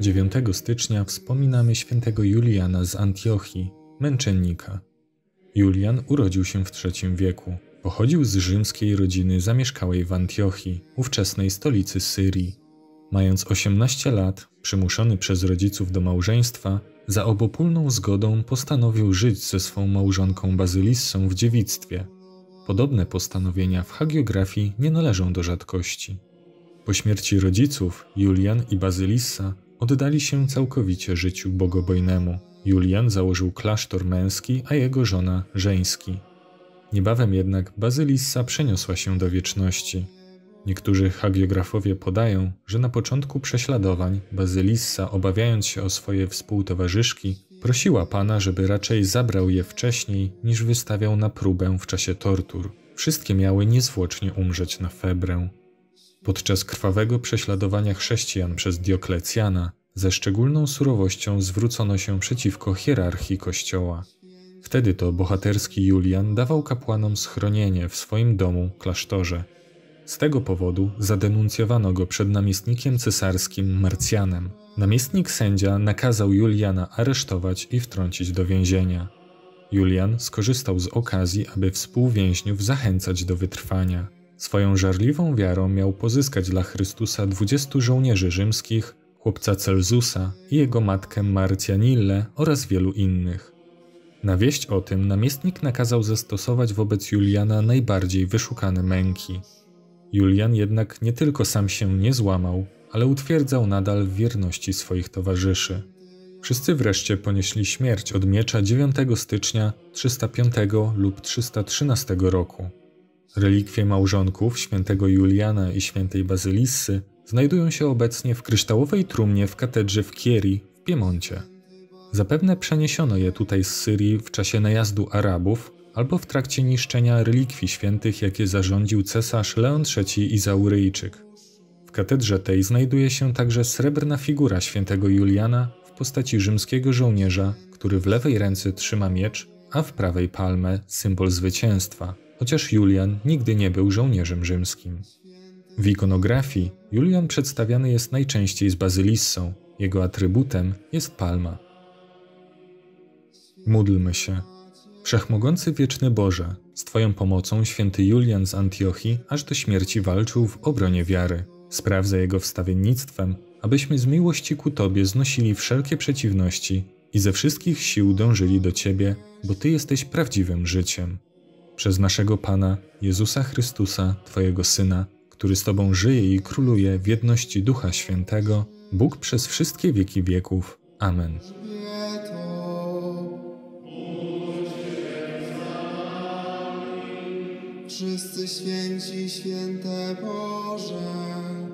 9 stycznia wspominamy św. Juliana z Antiochii, męczennika. Julian urodził się w III wieku. Pochodził z rzymskiej rodziny zamieszkałej w Antiochii, ówczesnej stolicy Syrii. Mając 18 lat, przymuszony przez rodziców do małżeństwa, za obopólną zgodą postanowił żyć ze swą małżonką Bazylissą w dziewictwie. Podobne postanowienia w hagiografii nie należą do rzadkości. Po śmierci rodziców Julian i Bazylissa oddali się całkowicie życiu bogobojnemu. Julian założył klasztor męski, a jego żona żeński. Niebawem jednak Bazylissa przeniosła się do wieczności. Niektórzy hagiografowie podają, że na początku prześladowań Bazylissa, obawiając się o swoje współtowarzyszki, prosiła Pana, żeby raczej zabrał je wcześniej, niż wystawiał na próbę w czasie tortur. Wszystkie miały niezwłocznie umrzeć na febrę. Podczas krwawego prześladowania chrześcijan przez Dioklecjana ze szczególną surowością zwrócono się przeciwko hierarchii Kościoła. Wtedy to bohaterski Julian dawał kapłanom schronienie w swoim domu, klasztorze. Z tego powodu zadenuncjowano go przed namiestnikiem cesarskim Marcjanem. Namiestnik sędzia nakazał Juliana aresztować i wtrącić do więzienia. Julian skorzystał z okazji, aby współwięźniów zachęcać do wytrwania. Swoją żarliwą wiarą miał pozyskać dla Chrystusa 20 żołnierzy rzymskich, chłopca Celsusa i jego matkę Marcjanillę oraz wielu innych. Na wieść o tym namiestnik nakazał zastosować wobec Juliana najbardziej wyszukane męki. Julian jednak nie tylko sam się nie złamał, ale utwierdzał nadal w wierności swoich towarzyszy. Wszyscy wreszcie ponieśli śmierć od miecza 9 stycznia 305 lub 313 roku. Relikwie małżonków św. Juliana i św. Bazylissy znajdują się obecnie w kryształowej trumnie w katedrze w Chieri w Piemoncie. Zapewne przeniesiono je tutaj z Syrii w czasie najazdu Arabów albo w trakcie niszczenia relikwii świętych, jakie zarządził cesarz Leon III Izauryjczyk. W katedrze tej znajduje się także srebrna figura św. Juliana w postaci rzymskiego żołnierza, który w lewej ręce trzyma miecz, a w prawej palmę, symbol zwycięstwa, chociaż Julian nigdy nie był żołnierzem rzymskim. W ikonografii Julian przedstawiany jest najczęściej z Bazylissą, jego atrybutem jest palma. Módlmy się. Wszechmogący wieczny Boże, z Twoją pomocą święty Julian z Antiochii aż do śmierci walczył w obronie wiary. Spraw za jego wstawiennictwem, abyśmy z miłości ku Tobie znosili wszelkie przeciwności i ze wszystkich sił dążyli do Ciebie, bo Ty jesteś prawdziwym życiem. Przez naszego Pana, Jezusa Chrystusa, Twojego Syna, który z Tobą żyje i króluje w jedności Ducha Świętego, Bóg przez wszystkie wieki wieków. Amen. Wszyscy święci, święte Boże.